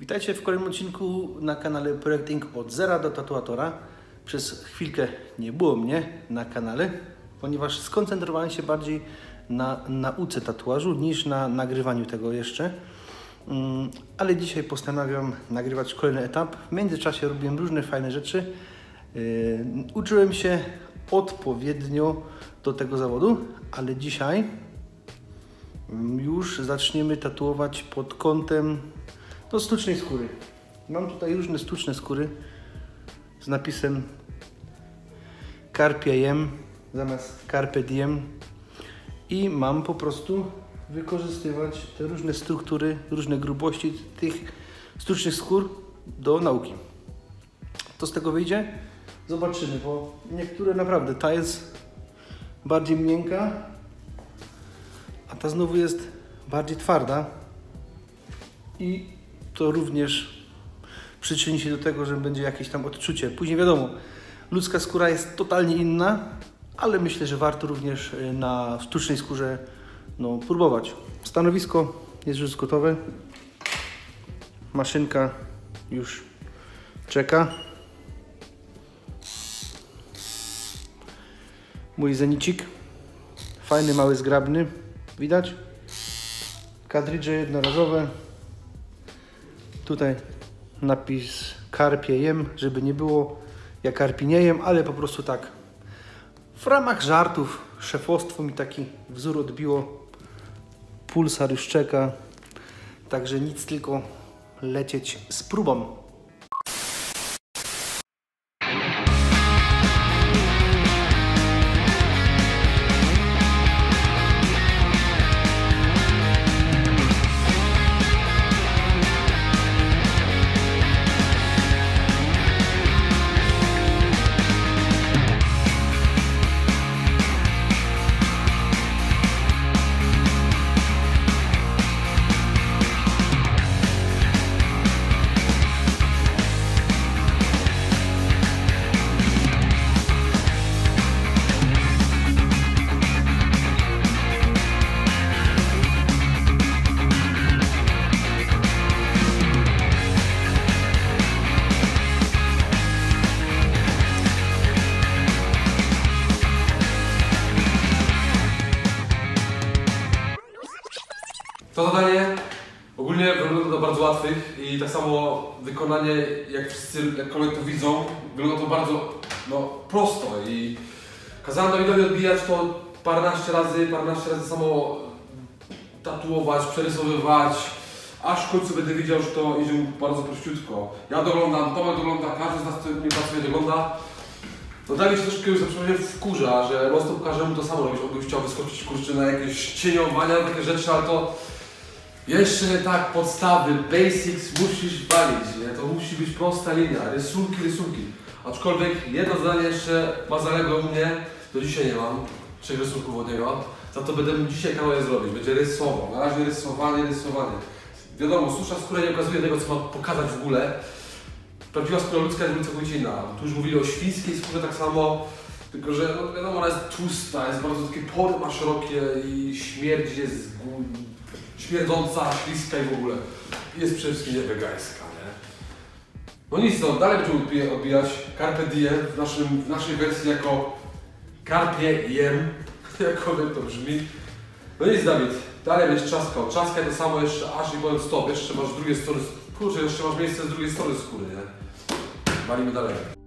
Witajcie w kolejnym odcinku na kanale Projekt INK od zera do tatuatora. Przez chwilkę nie było mnie na kanale, ponieważ skoncentrowałem się bardziej na nauce tatuażu niż na nagrywaniu tego jeszcze. Ale dzisiaj postanawiam nagrywać kolejny etap. W międzyczasie robiłem różne fajne rzeczy. Uczyłem się odpowiednio do tego zawodu, ale dzisiaj już zaczniemy tatuować pod kątem do sztucznej skóry. Mam tutaj różne sztuczne skóry z napisem Carpe Diem zamiast Carpe Diem i mam po prostu wykorzystywać te różne struktury, różne grubości tych sztucznych skór do nauki. Co z tego wyjdzie? Zobaczymy, bo niektóre naprawdę, ta jest bardziej miękka, a ta znowu jest bardziej twarda i to również przyczyni się do tego, że będzie jakieś tam odczucie. Później wiadomo, ludzka skóra jest totalnie inna, ale myślę, że warto również na sztucznej skórze próbować. Stanowisko jest już gotowe, maszynka już czeka. Mój zenicik, fajny, mały, zgrabny, widać. Kadridże jednorazowe. Tutaj napis Carpe Diem, żeby nie było jak karpiniejem, ale po prostu tak. W ramach żartów szefostwo mi taki wzór odbiło. Pulsar już czeka, także nic, tylko lecieć z próbą. To zadanie ogólnie wygląda do bardzo łatwych i tak samo wykonanie, jak wszyscy jakkolwiek to widzą, wygląda to bardzo prosto i kazałem Dawidowi odbijać to paręnaście razy samo tatuować, przerysowywać, aż w końcu będę widział, że to idzie bardzo prościutko. Ja doglądam, Tomek dogląda, każdy z nas, który mnie pracuje, dogląda. No Dawid się troszkę już wkurza, że mocno pokaże mu to samo robić, on by chciał wyskoczyć kurczę na jakieś cieniowania, takie rzeczy, ale to jeszcze nie tak, podstawy, basics musisz walić, nie? To musi być prosta linia, rysunki. Aczkolwiek jedno zdanie jeszcze ma zaległe u mnie, do dzisiaj nie mam 3 rysunków od niego, za to będę mu dzisiaj kawałek zrobić, będzie rysował, na razie rysowanie. Wiadomo, susza skóra nie okazuje tego, co ma pokazać w ogóle. Prawdziwa skóra ludzka jest całkowicie inna. Tu już mówili o świńskiej skórze tak samo, tylko że wiadomo, ona jest tłusta, jest bardzo takie pory ma szerokie i śmierć jest śmierdząca, śliska i w ogóle. Jest przede wszystkim niewegańska, nie? No nic, no dalej będziemy odbijać Carpe Diem w naszej wersji jako Carpe Diem, jakkolwiek to brzmi. No nic, Dawid, dalej będziesz czaskał. Czaskaj to samo jeszcze aż i powiem stop, jeszcze masz drugie story. Kurczę, jeszcze masz miejsce z drugiej strony skóry, nie? Walimy dalej.